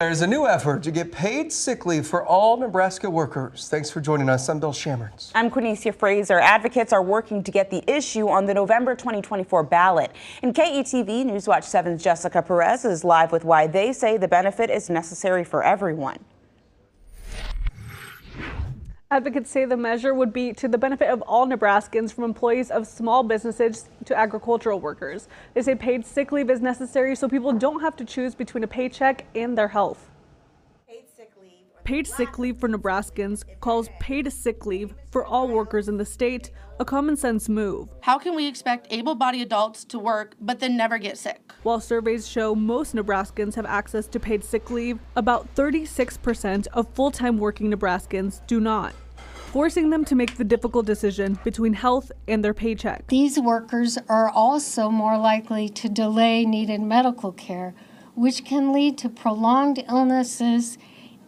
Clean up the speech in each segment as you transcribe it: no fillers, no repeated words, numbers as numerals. There's a new effort to get paid sick leave for all Nebraska workers. Thanks for joining us. I'm Bill Shamers. I'm Quinicia Fraser. Advocates are working to get the issue on the November 2024 ballot. And KETV Newswatch 7's Jessica Perez is live with why they say the benefit is necessary for everyone. Advocates say the measure would be to the benefit of all Nebraskans, from employees of small businesses to agricultural workers. They say paid sick leave is necessary so people don't have to choose between a paycheck and their health. Paid sick leave for Nebraskans calls paid sick leave for all workers in the state a common sense move. How can we expect able-bodied adults to work but then never get sick? While surveys show most Nebraskans have access to paid sick leave, about 36% of full-time working Nebraskans do not, forcing them to make the difficult decision between health and their paycheck. These workers are also more likely to delay needed medical care, which can lead to prolonged illnesses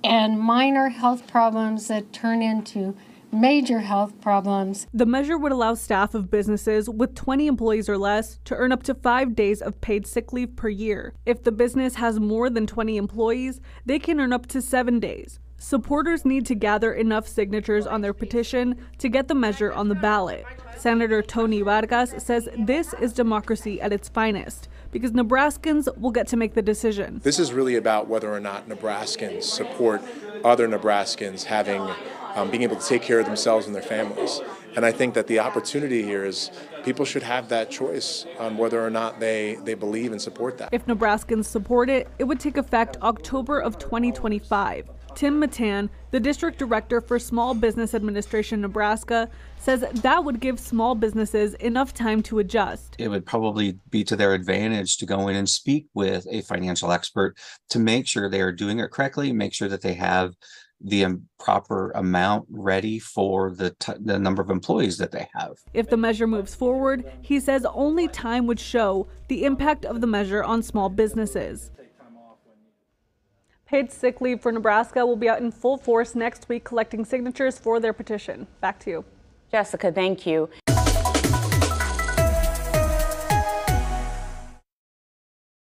and minor health problems that turn into major health problems. The measure would allow staff of businesses with 20 employees or less to earn up to 5 days of paid sick leave per year. If the business has more than 20 employees, they can earn up to 7 days. Supporters need to gather enough signatures on their petition to get the measure on the ballot. Senator Tony Vargas says this is democracy at its finest, because Nebraskans will get to make the decision. This is really about whether or not Nebraskans support other Nebraskans having, being able to take care of themselves and their families. And I think that the opportunity here is people should have that choice on whether or not they believe and support that. If Nebraskans support it, it would take effect October of 2025. Tim Matan, the district director for Small Business Administration Nebraska, says that would give small businesses enough time to adjust. It would probably be to their advantage to go in and speak with a financial expert to make sure they are doing it correctly, make sure that they have the proper amount ready for the number of employees that they have. If the measure moves forward, he says only time would show the impact of the measure on small businesses. Paid sick leave for Nebraska will be out in full force next week collecting signatures for their petition. Back to you, Jessica. Thank you.